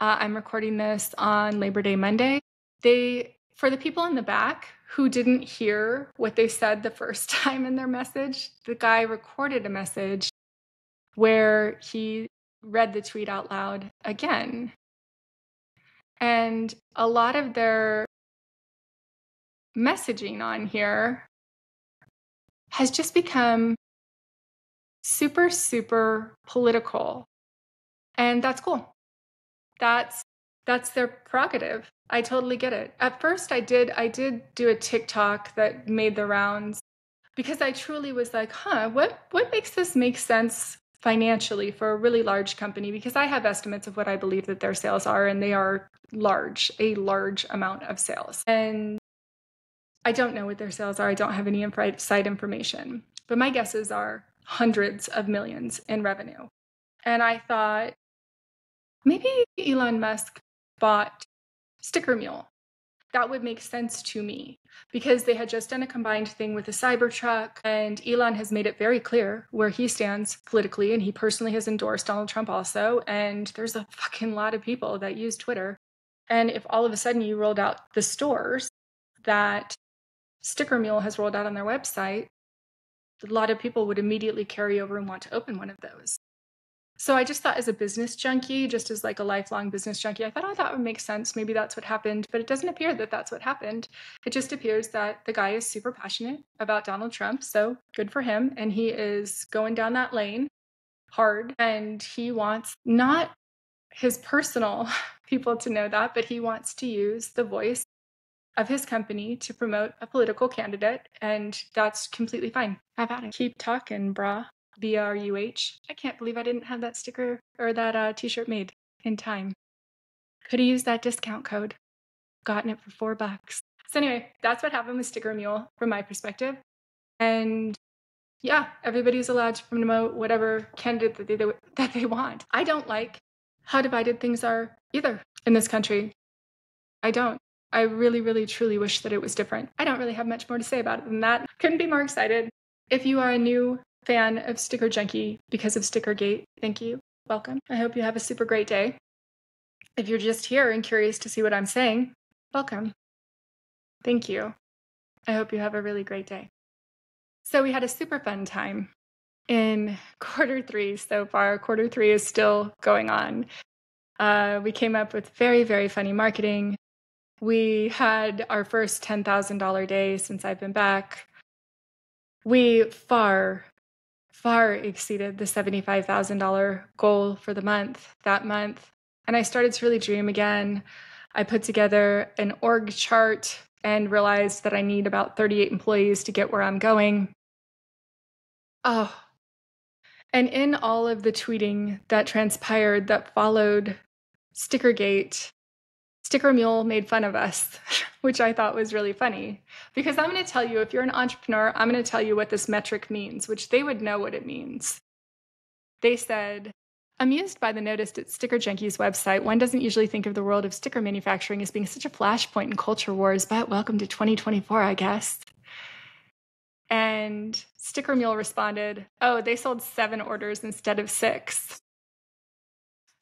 uh, I'm recording this on Labor Day Monday. They, for the people in the back who didn't hear what they said the first time in their message, the guy recorded a message where he read the tweet out loud again. And a lot of their messaging on here has just become super, super political. And that's cool. That's that's their prerogative. I totally get it. At first I did I did do a TikTok that made the rounds because I truly was like, huh, what what makes this make sense financially for a really large company? Because I have estimates of what I believe that their sales are, and they are large, a large amount of sales. And I don't know what their sales are. I don't have any inside information, but my guesses are hundreds of millions in revenue. And I thought maybe Elon Musk bought Sticker Mule. That would make sense to me because they had just done a combined thing with a Cybertruck, and Elon has made it very clear where he stands politically, and he personally has endorsed Donald Trump also, and there's a fucking lot of people that use Twitter. And if all of a sudden you rolled out the stores that Sticker Mule has rolled out on their website, a lot of people would immediately carry over and want to open one of those. So I just thought, as a business junkie, just as like a lifelong business junkie, I thought, oh, that would make sense. Maybe that's what happened, but it doesn't appear that that's what happened. It just appears that the guy is super passionate about Donald Trump. So good for him. And he is going down that lane hard. And he wants not his personal people to know that, but he wants to use the voice of his company to promote a political candidate. And that's completely fine. Have at it. Keep talking, brah. B R U H. I can't believe I didn't have that sticker or that uh, t-shirt made in time. Could have used that discount code. Gotten it for four bucks. So anyway, that's what happened with Sticker Mule from my perspective. And yeah, everybody's allowed to promote whatever candidate that they, that they want. I don't like how divided things are either in this country. I don't. I really, really, truly wish that it was different. I don't really have much more to say about it than that. Couldn't be more excited. If you are a new fan of Sticker Junkie because of Stickergate, thank you. Welcome. I hope you have a super great day. If you're just here and curious to see what I'm saying, welcome. Thank you. I hope you have a really great day. So we had a super fun time in quarter three so far. Quarter three is still going on. Uh, we came up with very, very funny marketing. We had our first ten thousand dollars day since I've been back. We far... far exceeded the seventy-five thousand dollars goal for the month, that month. And I started to really dream again. I put together an org chart and realized that I need about thirty-eight employees to get where I'm going. Oh. And in all of the tweeting that transpired that followed Stickergate, Sticker Mule made fun of us, which I thought was really funny. Because I'm going to tell you, if you're an entrepreneur, I'm going to tell you what this metric means, which they would know what it means. They said, amused by the notice at Sticker Junkie's website, one doesn't usually think of the world of sticker manufacturing as being such a flashpoint in culture wars, but welcome to twenty twenty-four, I guess. And Sticker Mule responded, oh, they sold seven orders instead of six.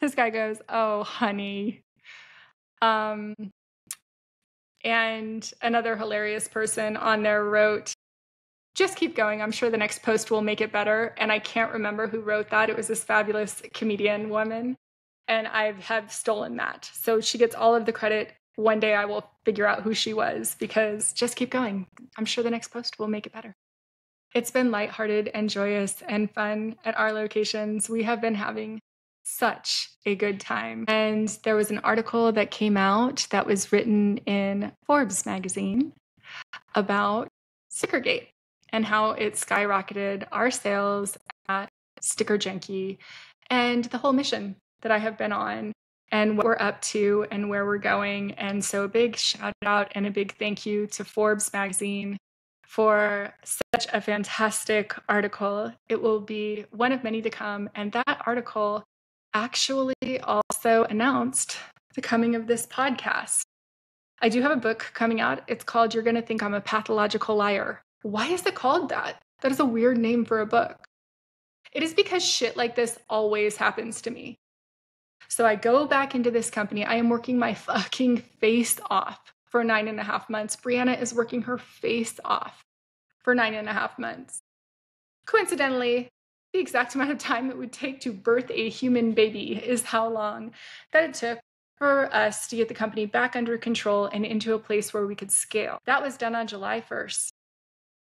This guy goes, oh, honey. Um, and another hilarious person on there wrote, just keep going. I'm sure the next post will make it better. And I can't remember who wrote that. It was this fabulous comedian woman. And I have stolen that. So she gets all of the credit. One day I will figure out who she was, because just keep going. I'm sure the next post will make it better. It's been lighthearted and joyous and fun at our locations. We have been having such a good time. And there was an article that came out that was written in Forbes magazine about Stickergate and how it skyrocketed our sales at Sticker Junkie and the whole mission that I have been on and what we're up to and where we're going. And so a big shout out and a big thank you to Forbes magazine for such a fantastic article. It will be one of many to come. And that article actually also announced the coming of this podcast. I do have a book coming out. It's called You're Gonna Think I'm a Pathological Liar. Why is it called that? That is a weird name for a book. It is because shit like this always happens to me. So I go back into this company. I am working my fucking face off for nine and a half months. Brianna is working her face off for nine and a half months. Coincidentally, the exact amount of time it would take to birth a human baby is how long that it took for us to get the company back under control and into a place where we could scale. That was done on July first.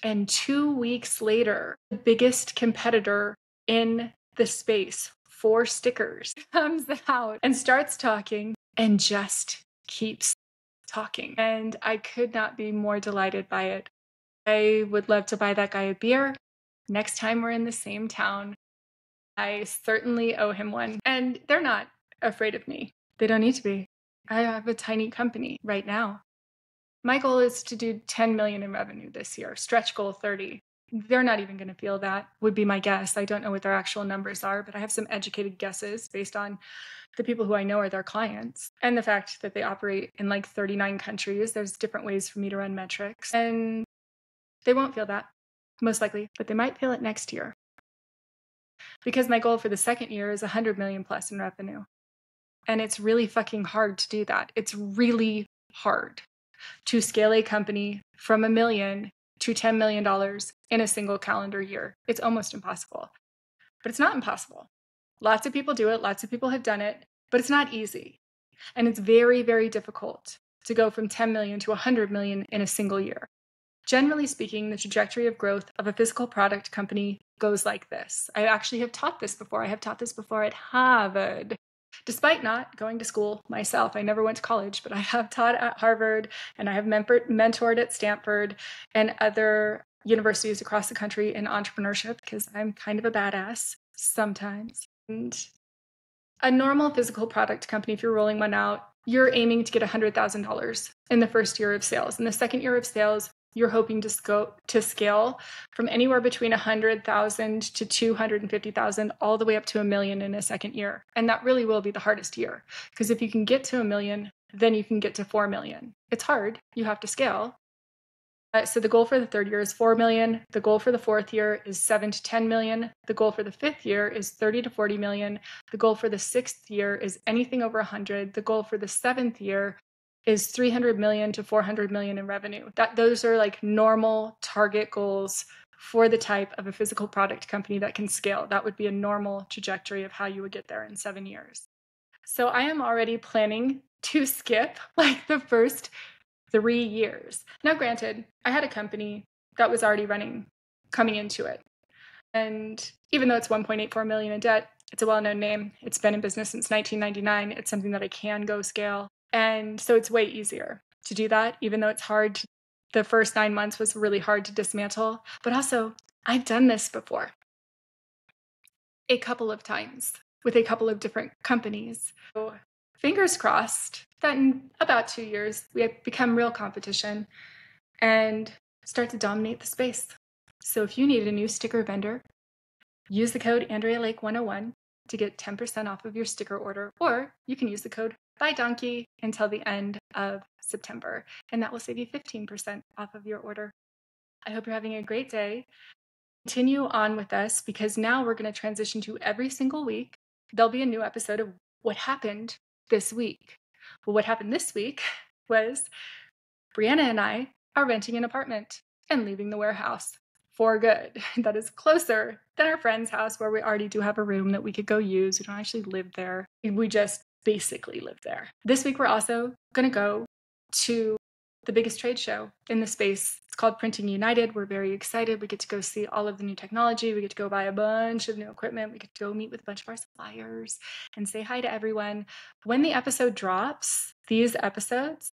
And two weeks later, the biggest competitor in the space for stickers comes out and starts talking and just keeps talking. And I could not be more delighted by it. I would love to buy that guy a beer. Next time we're in the same town, I certainly owe him one. And they're not afraid of me. They don't need to be. I have a tiny company right now. My goal is to do ten million in revenue this year, stretch goal thirty. They're not even going to feel that, would be my guess. I don't know what their actual numbers are, but I have some educated guesses based on the people who I know are their clients and the fact that they operate in like thirty-nine countries. There's different ways for me to run metrics, and they won't feel that. Most likely, but they might feel it next year. Because my goal for the second year is one hundred million plus in revenue. And it's really fucking hard to do that. It's really hard to scale a company from a million to ten million dollars in a single calendar year. It's almost impossible. But it's not impossible. Lots of people do it. Lots of people have done it. But it's not easy. And it's very, very difficult to go from ten million to one hundred million in a single year. Generally speaking, the trajectory of growth of a physical product company goes like this. I actually have taught this before. I have taught this before at Harvard. Despite not going to school myself, I never went to college, but I have taught at Harvard, and I have mentored at Stanford and other universities across the country in entrepreneurship, because I'm kind of a badass sometimes. And a normal physical product company, if you're rolling one out, you're aiming to get one hundred thousand dollars in the first year of sales. In the second year of sales, you're hoping to, scope, to scale from anywhere between one hundred thousand dollars to two hundred fifty thousand dollars, all the way up to a million in a second year. And that really will be the hardest year, because if you can get to a million, then you can get to four million. It's hard. You have to scale. Uh, so the goal for the third year is four million. The goal for the fourth year is seven to ten million. The goal for the fifth year is thirty to forty million. The goal for the sixth year is anything over one hundred. The goal for the seventh year is three hundred million to four hundred million in revenue. That those are like normal target goals for the type of a physical product company that can scale. That would be a normal trajectory of how you would get there in seven years. So I am already planning to skip like the first three years. Now, granted, I had a company that was already running coming into it. And even though it's one point eight four million in debt, it's a well-known name. It's been in business since nineteen ninety-nine. It's something that I can go scale. And so it's way easier to do that, even though it's hard. The first nine months was really hard to dismantle. But also, I've done this before. a couple of times with a couple of different companies. So fingers crossed that in about two years, we have become real competition and start to dominate the space. So if you need a new sticker vendor, use the code Andrea Lake one oh one to get ten percent off of your sticker order, or you can use the code BuyDonkey until the end of September, and that will save you fifteen percent off of your order. I hope you're having a great day. Continue on with us, because now we're going to transition to every single week. There'll be a new episode of What Happened This Week. Well, what happened this week was Brianna and I are renting an apartment and leaving the warehouse for good. That is closer than our friend's house, where we already do have a room that we could go use. We don't actually live there. We just basically live there. This week, we're also going to go to the biggest trade show in the space. It's called Printing United. We're very excited. We get to go see all of the new technology. We get to go buy a bunch of new equipment. We get to go meet with a bunch of our suppliers and say hi to everyone. When the episode drops, these episodes,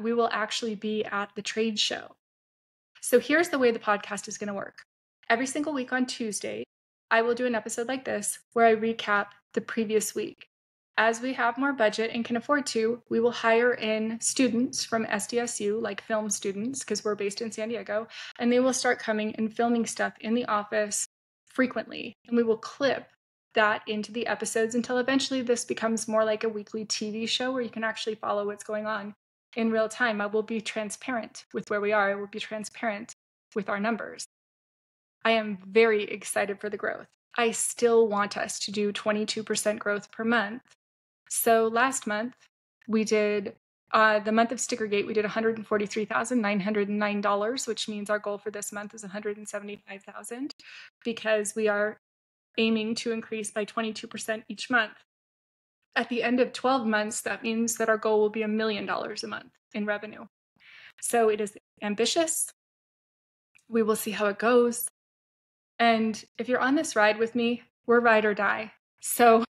we will actually be at the trade show. So here's the way the podcast is going to work. Every single week on Tuesday, I will do an episode like this where I recap the previous week. As we have more budget and can afford to, we will hire in students from S D S U, like film students, because we're based in San Diego, and they will start coming and filming stuff in the office frequently. And we will clip that into the episodes until eventually this becomes more like a weekly T V show where you can actually follow what's going on in real time. I will be transparent with where we are. I will be transparent with our numbers. I am very excited for the growth. I still want us to do twenty-two percent growth per month. So last month, we did, uh, the month of Stickergate, we did one hundred forty-three thousand nine hundred nine dollars, which means our goal for this month is one hundred seventy-five thousand dollars, because we are aiming to increase by twenty-two percent each month. At the end of twelve months, that means that our goal will be a million dollars a month in revenue. So it is ambitious. We will see how it goes. And if you're on this ride with me, we're ride or die. So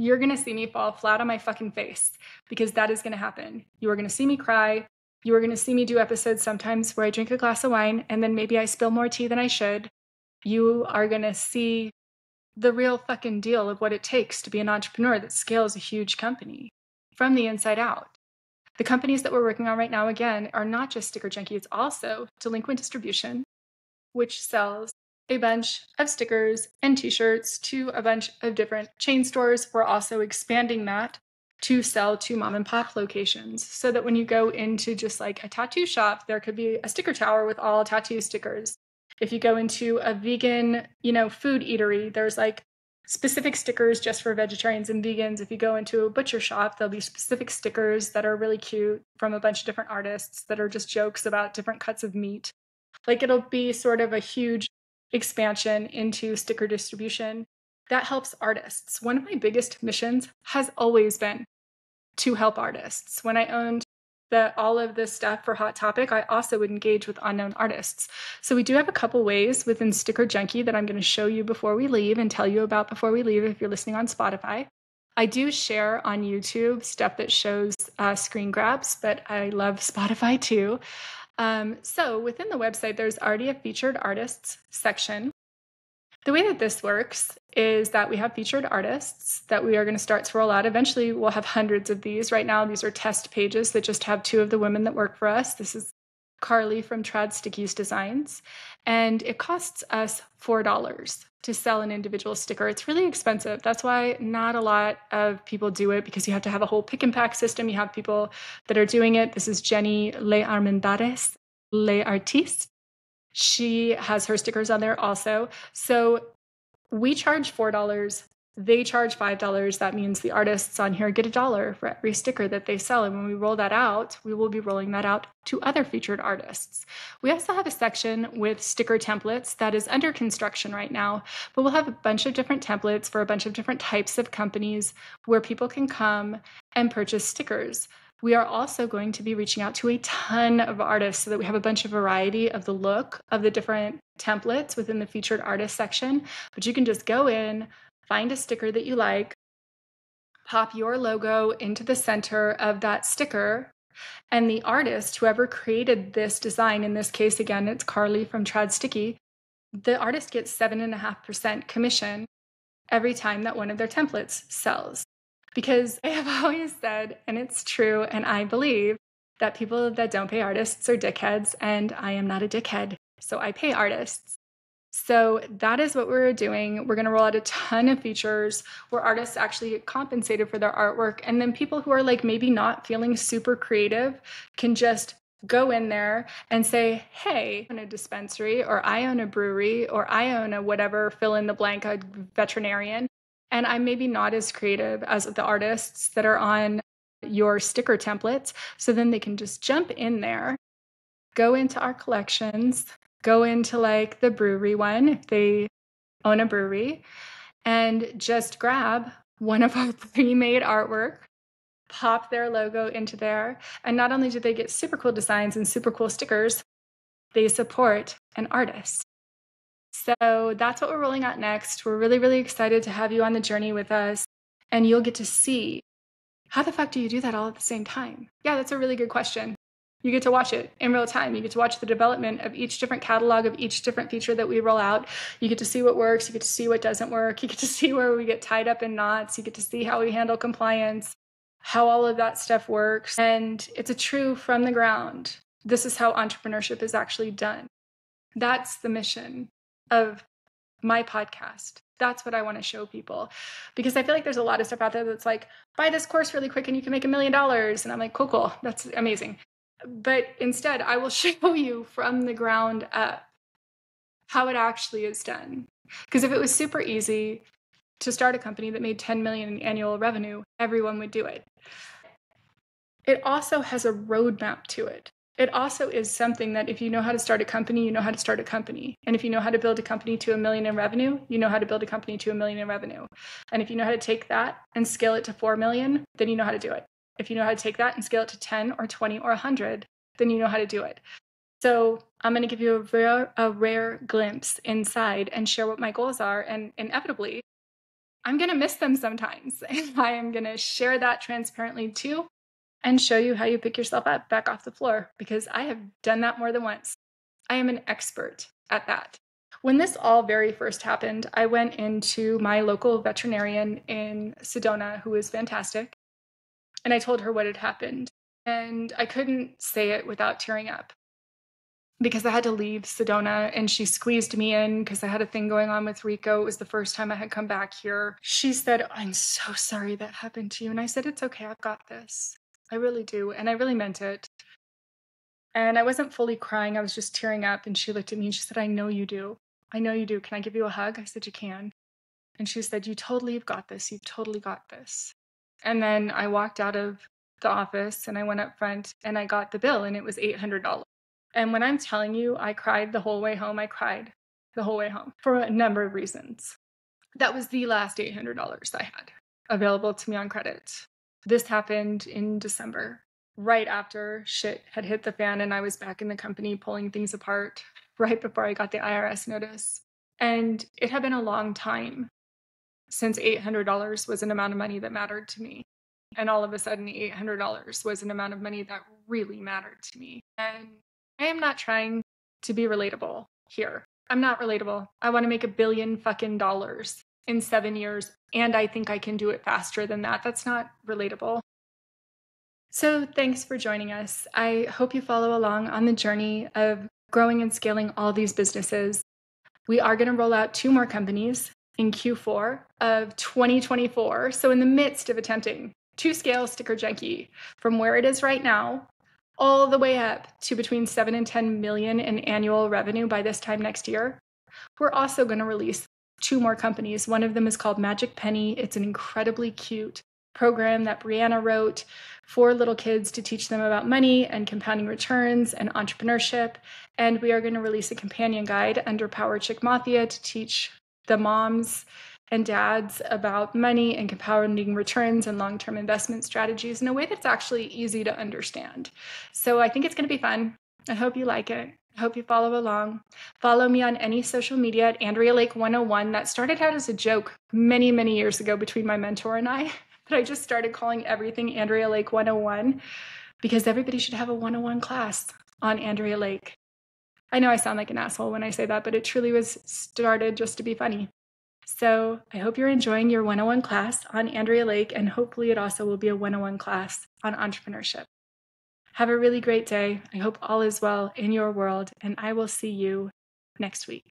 you're going to see me fall flat on my fucking face, because that is going to happen. You are going to see me cry. You are going to see me do episodes sometimes where I drink a glass of wine and then maybe I spill more tea than I should. You are going to see the real fucking deal of what it takes to be an entrepreneur that scales a huge company from the inside out. The companies that we're working on right now, again, are not just Sticker Junkie. It's also Delinquent Distribution, which sells a bunch of stickers and t-shirts to a bunch of different chain stores. We're also expanding that to sell to mom and pop locations, so that when you go into just like a tattoo shop, there could be a sticker tower with all tattoo stickers. If you go into a vegan, you know, food eatery, there's like specific stickers just for vegetarians and vegans. If you go into a butcher shop, there'll be specific stickers that are really cute from a bunch of different artists that are just jokes about different cuts of meat. Like, it'll be sort of a huge expansion into sticker distribution that helps artists. One of my biggest missions has always been to help artists. When I owned that all of this stuff for Hot Topic, I also would engage with unknown artists. So we do have a couple ways within Sticker Junkie that I'm going to show you before we leave and tell you about before we leave if you're listening on Spotify. I do share on YouTube stuff that shows uh, screen grabs, but I love Spotify too. Um, so within the website, there's already a featured artists section. The way that this works is that we have featured artists that we are going to start to roll out. Eventually, we'll have hundreds of these. Right now, these are test pages that just have two of the women that work for us. This is Carly from Trad Stickies Designs, and it costs us four dollars to sell an individual sticker. It's really expensive. That's why not a lot of people do it, because you have to have a whole pick and pack system. You have people that are doing it. This is Jenny Le Armendares, Le Artiste. She has her stickers on there also. So we charge four dollars. They charge five dollars. That means the artists on here get a dollar for every sticker that they sell. And when we roll that out, we will be rolling that out to other featured artists. We also have a section with sticker templates that is under construction right now, but we'll have a bunch of different templates for a bunch of different types of companies where people can come and purchase stickers. We are also going to be reaching out to a ton of artists so that we have a bunch of variety of the look of the different templates within the featured artist section. But you can just go in, find a sticker that you like, pop your logo into the center of that sticker, and the artist, whoever created this design, in this case, again, it's Carly from Trad Sticky, the artist gets seven and a half percent commission every time that one of their templates sells. Because I have always said, and it's true, and I believe, that people that don't pay artists are dickheads, and I am not a dickhead, so I pay artists. So that is what we're doing. We're going to roll out a ton of features where artists actually get compensated for their artwork. And then people who are like maybe not feeling super creative can just go in there and say, hey, I own a dispensary, or I own a brewery, or I own a whatever, fill in the blank, a veterinarian. And I'm maybe not as creative as the artists that are on your sticker templates. So then they can just jump in there, go into our collections, go into like the brewery one, if they own a brewery, and just grab one of our pre-made artwork, pop their logo into there. And not only do they get super cool designs and super cool stickers, they support an artist. So that's what we're rolling out next. We're really, really excited to have you on the journey with us, and you'll get to see how the fuck do you do that all at the same time? Yeah, that's a really good question. You get to watch it in real time. You get to watch the development of each different catalog, of each different feature that we roll out. You get to see what works. You get to see what doesn't work. You get to see where we get tied up in knots. You get to see how we handle compliance, how all of that stuff works. And it's a true from the ground. This is how entrepreneurship is actually done. That's the mission of my podcast. That's what I want to show people, because I feel like there's a lot of stuff out there that's like, buy this course really quick and you can make a million dollars. And I'm like, cool, cool. That's amazing. But instead, I will show you from the ground up how it actually is done. Because if it was super easy to start a company that made ten million in annual revenue, everyone would do it. It also has a roadmap to it. It also is something that if you know how to start a company, you know how to start a company. And if you know how to build a company to a million in revenue, you know how to build a company to a million in revenue. And if you know how to take that and scale it to four million, then you know how to do it. If you know how to take that and scale it to ten or twenty or one hundred, then you know how to do it. So I'm going to give you a rare, a rare glimpse inside and share what my goals are. And inevitably, I'm going to miss them sometimes. And I am going to share that transparently too, and show you how you pick yourself up back off the floor, because I have done that more than once. I am an expert at that. When this all very first happened, I went into my local veterinarian in Sedona, who is fantastic. And I told her what had happened, and I couldn't say it without tearing up, because I had to leave Sedona, and she squeezed me in because I had a thing going on with Rico. It was the first time I had come back here. She said, I'm so sorry that happened to you. And I said, it's okay. I've got this. I really do. And I really meant it. And I wasn't fully crying. I was just tearing up. And she looked at me and she said, I know you do. I know you do. Can I give you a hug? I said, you can. And she said, you totally have got this. You've totally got this. And then I walked out of the office and I went up front and I got the bill, and it was eight hundred dollars. And when I'm telling you, I cried the whole way home. I cried the whole way home for a number of reasons. That was the last eight hundred dollars I had available to me on credit. This happened in December, right after shit had hit the fan and I was back in the company pulling things apart, right before I got the I R S notice. And it had been a long time since eight hundred dollars was an amount of money that mattered to me. And all of a sudden, eight hundred dollars was an amount of money that really mattered to me. And I am not trying to be relatable here. I'm not relatable. I want to make a billion fucking dollars in seven years. And I think I can do it faster than that. That's not relatable. So thanks for joining us. I hope you follow along on the journey of growing and scaling all these businesses. We are going to roll out two more companies in Q four of twenty twenty-four. So in the midst of attempting to scale Sticker Junkie from where it is right now, all the way up to between seven and ten million in annual revenue by this time next year, we're also going to release two more companies. One of them is called Magic Penny. It's an incredibly cute program that Brianna wrote for little kids to teach them about money and compounding returns and entrepreneurship. And we are going to release a companion guide under Power Chick Mafia to teach the moms and dads about money and compounding returns and long-term investment strategies in a way that's actually easy to understand. So I think it's going to be fun. I hope you like it. I hope you follow along. Follow me on any social media at Andrea Lake one oh one. That started out as a joke many, many years ago between my mentor and I, but I just started calling everything Andrea Lake one oh one because everybody should have a one oh one class on Andrea Lake. I know I sound like an asshole when I say that, but it truly was started just to be funny. So I hope you're enjoying your one oh one class on Andrea Lake, and hopefully it also will be a one oh one class on entrepreneurship. Have a really great day. I hope all is well in your world, and I will see you next week.